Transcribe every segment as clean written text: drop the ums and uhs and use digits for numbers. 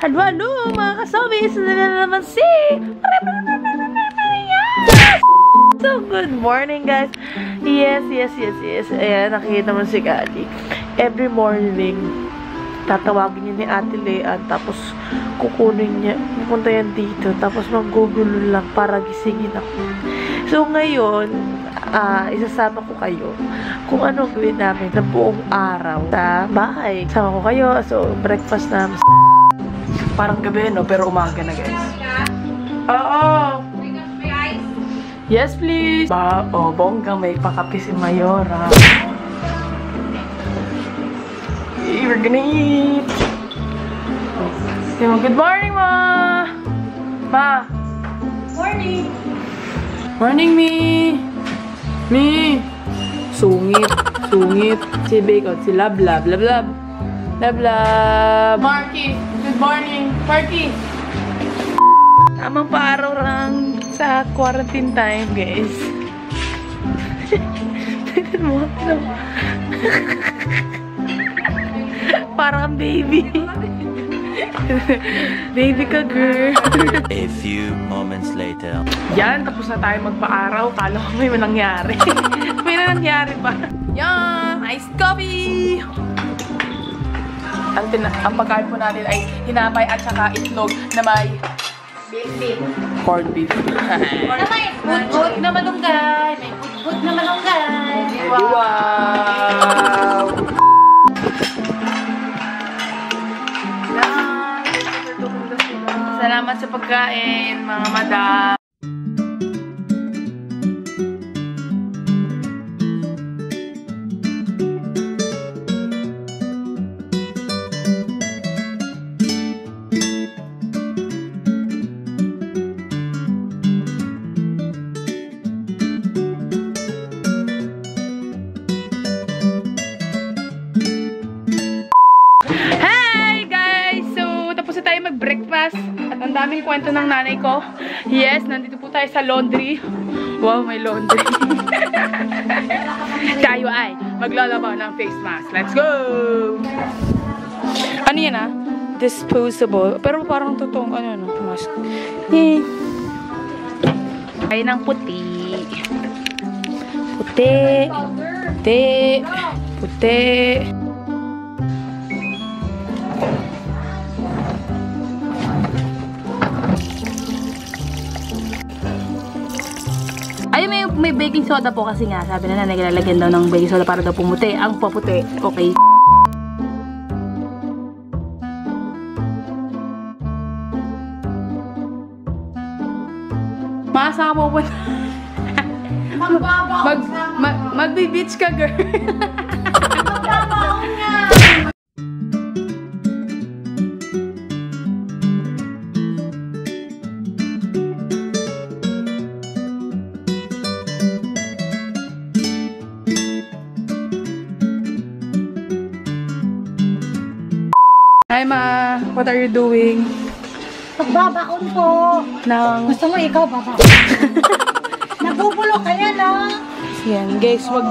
Halo mga kasobis, na naman si... Yes! So, good morning guys! Yes. Ayan, nakikita mo si Kali. Every morning, tatawagin niya ni Ate Leanne, tapos kukunin niya, pupunta yan dito, tapos maggugulo lang para gisingin ako. So, ngayon, isasama ko kayo kung anong gawin namin ng buong araw sa bahay. Sama ko kayo, so, breakfast na. Parang gabi, no? Pero umaga na, guys. Oo! Yes, please! Ba-o, bongga, may pakapi si Mayora. We're gonna eat! Good morning, Ma! Ma! Morning! Morning, Mi! Mi! Sungit! Sungit! Si Bacon, si Lablab, Lablab! Lablab! Marky! Good morning, Parky! Tamang paaraw lang sa quarantine time, guys. Tignan mo. Parang baby. Baby ka, girl. A few moments later. Yan, tapos na tayo magpa-araw. Kala ko may nangyari. May nangyari pa. Yan, nice coffee! Ang pagkain po natin ay hinapay at saka itlog na may corned beef. Na may putput na malunggay. May putput na malunggay. Wow! Salamat sa pagkain, mga madam. Daming kwento ng nanay ko. Yes, nandito po tayo sa laundry. Wow, may laundry. Tayo ay maglalabaw ng face mask. Let's go! Ano yan, ah? Disposable. Pero parang totoong ano, mask. Yay! Ay, ng puti. Puti. Puti. Puti. May baking soda po kasi nga. Sabi na naglalagyan daw ng baking soda para daw pumuti. Ang paputi. Okay. Masama po. Magbi-beach ka, girl. Magbabaong nga. Hi, Ma. What are you doing? Pagbabaon po. Nang... Gusto mo ikaw, baba. Nabubulo ka yan, ah. Yan, guys. Wag,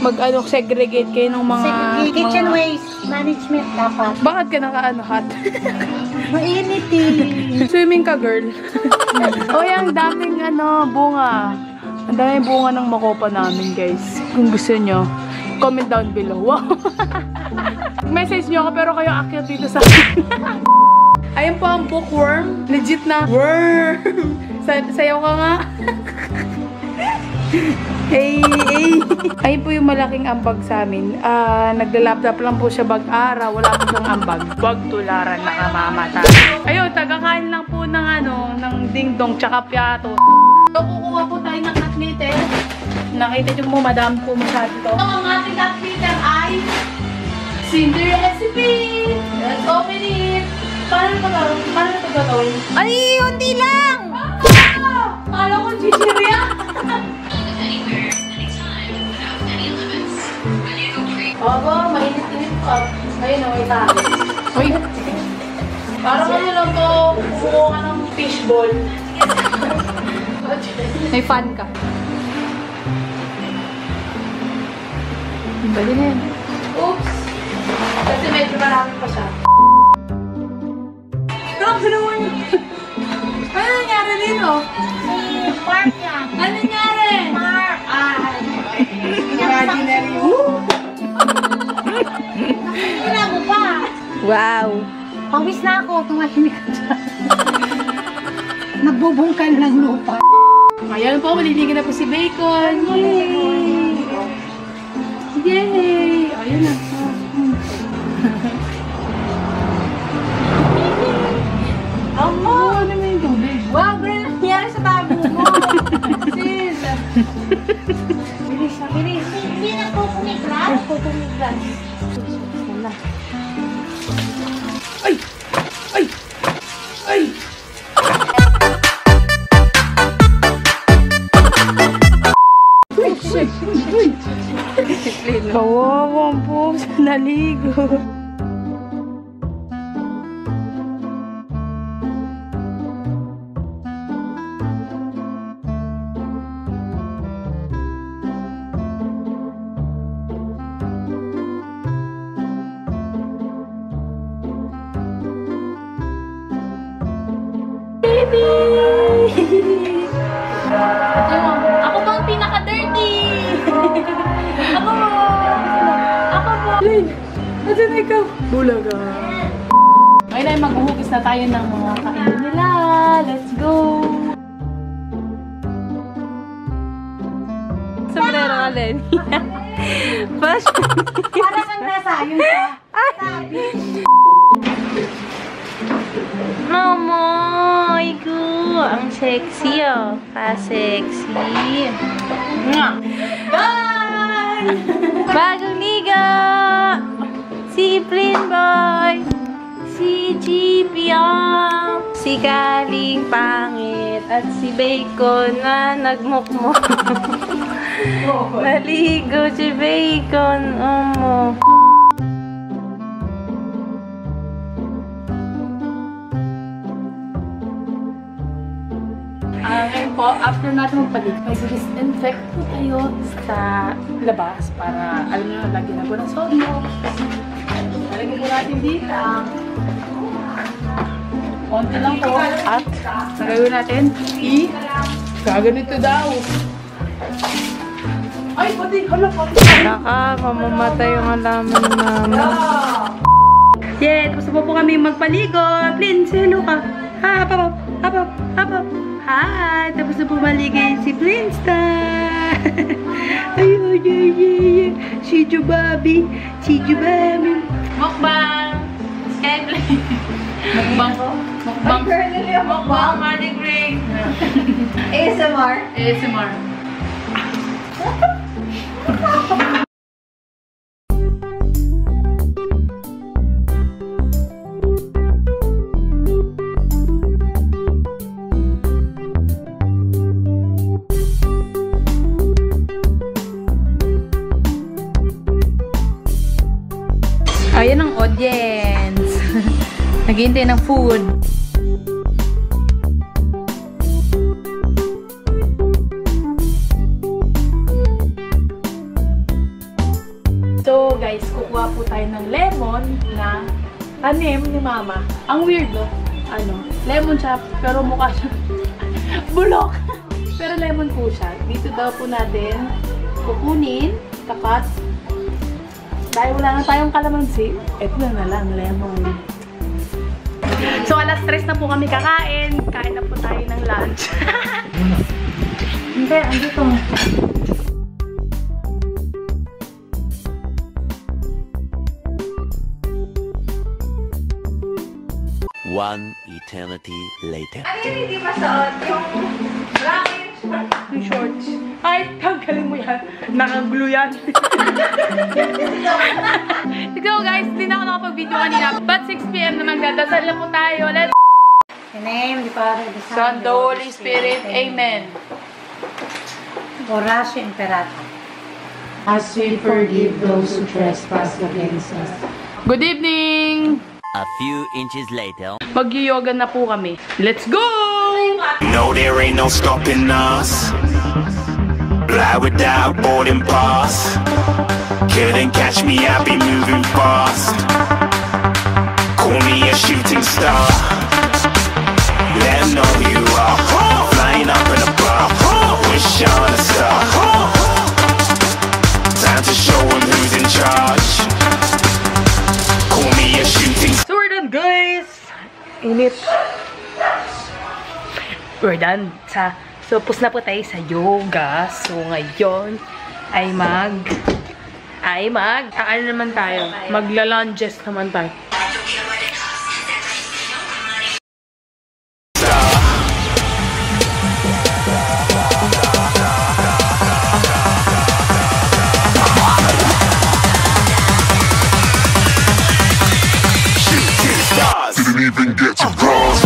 mag-segregate kayo ng mga... Kitchen waste management dapat. Bakit ka naka-ano, hot? Mainit, eh. Swimming ka, girl. O, yung daming, ano, bunga. Ang daming bunga ng makopa namin, guys. Kung gusto nyo, comment down below. Wow. Message nyo ako pero kayo akyat dito sa akin. Ayun po ang bookworm. Legit na worm. Sayaw ka nga. Hey, hey. Ayun po yung malaking ambag sa amin. Naglalaptop lang po siya bag-araw. Wala po siyang ambag. Wag tularan, nakamamata. Ayun, tagakain lang po ng ano, ng dingdong tsaka piyato. So, kukuha po tayo ng atnite. Nakita nyo mo, madam po masyado to. Ang ating atnite ay... Cinder recipe! Let's open it! Paano ito gagawin? Ay! Hindi lang! Ah! Kala ko chichirya! Opo, mainit-init ko. Ayun na, may tayo. Uy! Parang ano lang to, kukuha ka ng fishball. May fan ka. Pwede na yan. Oops! Kasi medyo marami pa siya. Ano naman? Ano nangyari dito? Si Mark yan. Ano nangyari? Mark. Imaginary. Nakikita mo pa. Wow. Pawis na ako. Tumahimik ka dyan. Nagbubungkan ng lupa. Ayan po, maliligan na po si Bacon. Yay! Yay! Ayan na. Amo! Ano na yung tubig? Wow! Bro, nangyari sa tabo mo! Sis! Bilis na, bilis! Hindi na po kumiglas? Po kumiglas. Ay! Ay! Ay! Kawawa po sa naligo. Baby! Ako ba ang pinaka-dirty? Ako po! Lane! Asa na ikaw? Bulaga! Ngayon ay maghuhugis na tayo ng mga kain nila! Let's go! Sombrero ka, Lenny! Fashion! Parang ang nasa! Yun ka! Sabi! Mamoy ko! Ang sexy oh! Pa-sexy! Bagong liga! Si Plain Boy! Si Gpiang! Si Galing Pangit! At si Bacon na nagmukmuk! Naligo si Bacon! Ngayon po, after natin magpalit, mag-disinfect po tayo sa labas para, alam nyo, lagyan na po ng sodio. Lagyan po natin dito. Konti lang po. At, gagawin natin, gaganito daw. Ay, pati, alam, pati. Naka, mamamatay yung alaman namin. Yeah, tapos po kami magpaligo. Please, hello ka. Ha, apap, apap, apap. Hi! Tapos na pumaligay si Princeton! Ayun, yay! Si Jubabi! Si Jubabi! Mukbang! Skyblade! Mukbang! Mukbang! Mukbang! Money break! ASMR! ASMR! Ayan ang audience. Naghihintay ng food. So guys, kukuha po tayo ng lemon na tanim ni Mama. Ang weird no? Ano, lemon siya pero mukha siya bulok. Pero lemon po siya. Dito daw po natin kukunin tapos dahil wala na tayong kalamansi, eto na lang, lemon. So, alas 3 na po kami kakain. Kain na po tayo ng lunch. Hindi, andito. One eternity later. Ano yun hindi masaot? Yung bracket shorts. Yung shorts. Ay, tanggalin mo yan. Nakaglo yan. So guys, hindi na ako nakapag-video kanina. But 6 PM naman dadasal na po tayo. Let's... In the name of the Father, the Son, the Holy Spirit. Amen. Oratio Imperator. As we forgive those who trespass against us. Good evening! A few inches later. Mag-yoga na po kami. Let's go! No, there ain't no stopping us. Fly without boarding pass. Couldn't catch me, I'll be moving fast. Call me a shooting star. in it. We're done. So, pus na po tayo sa yoga. So, ngayon ay ano naman tayo? Magla-lunges naman tayo. Even get to cross.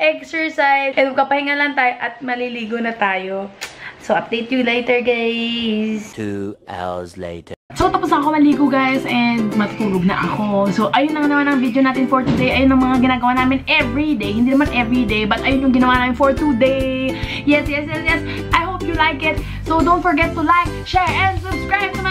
Exercise. Eh, magpapahinga lang tayo at maliligo na tayo. So, update you later, guys. 2 hours later. So, tapos na ako maligo, guys, and matutulog na ako. So, ayun na naman ang video natin for today. Ayun ang mga ginagawa namin everyday. Hindi naman everyday, but ayun yung ginawa namin for today. Yes. I hope you like it. So, don't forget to like, share, and subscribe to my